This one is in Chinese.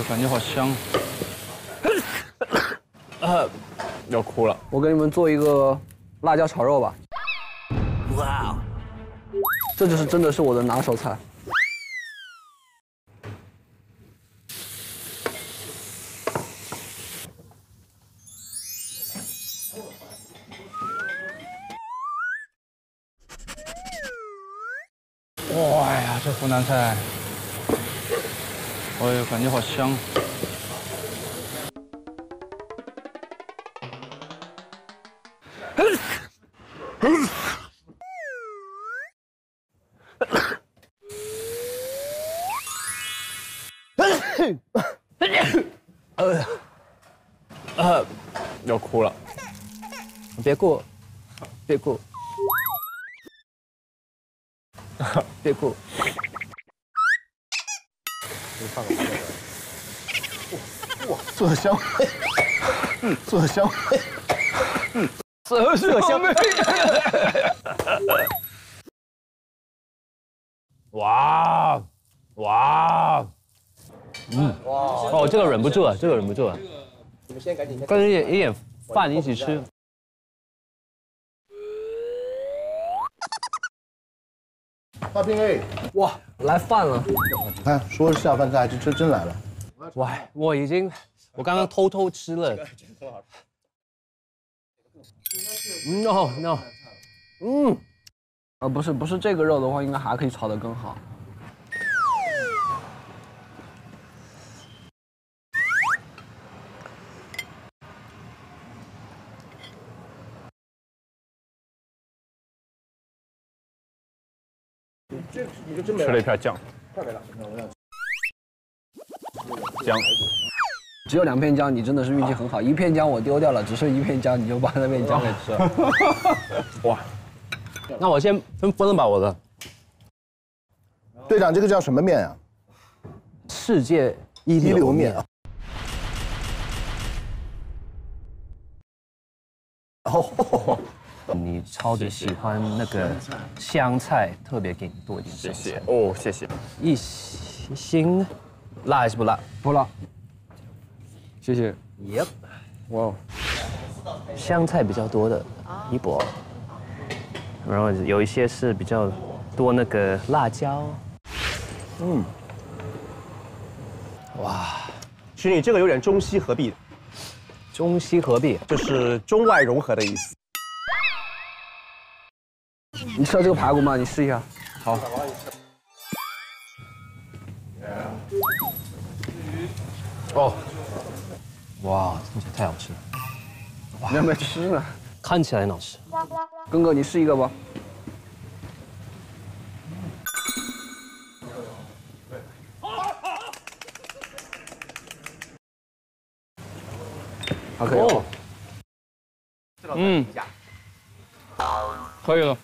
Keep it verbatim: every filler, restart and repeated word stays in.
呦，感觉好香。呃，要哭了。我给你们做一个辣椒炒肉吧。哇，这就是真的是我的拿手菜。 哇呀，这湖南菜，哎呦，感觉好香！呃，呃，要哭了，别哭，别哭。 别哭！你放个哇哇，做的香味，嗯，做的香味，嗯，做的香味。哇哇，嗯，哇哦，这个忍不住了，这个忍不住了。你们先赶紧，跟着一点一点饭一起吃。 大兵哎，哇，来饭了！哎，说是下饭菜，这这真来了。哇，我已经，我刚刚偷偷吃了。No no， 嗯，啊不是不是这个肉的话，应该还可以炒得更好。这你就真没了，吃了一片酱，快没了，姜，只有两片姜，你真的是运气很好，一片姜我丢掉了，只剩一片姜，你就把那片姜给吃了。哇，那我先先分了吧我的。队长，这个叫什么面啊？世界一流面。哦。 你超级喜欢那个香菜，特别给你多一点香菜。谢谢哦，谢谢。一星，辣还是不辣？不辣。谢谢。Yep。哇。香菜比较多的一博，然后有一些是比较多那个辣椒。嗯。哇，其实你这个有点中西合璧。中西合璧就是中外融合的意思。 你吃到这个排骨吗？你试一下。好。哦。哇，听起来太好吃了。你还没吃呢。看起来很好吃。根哥，你试一个吧。还可以。嗯。可以了。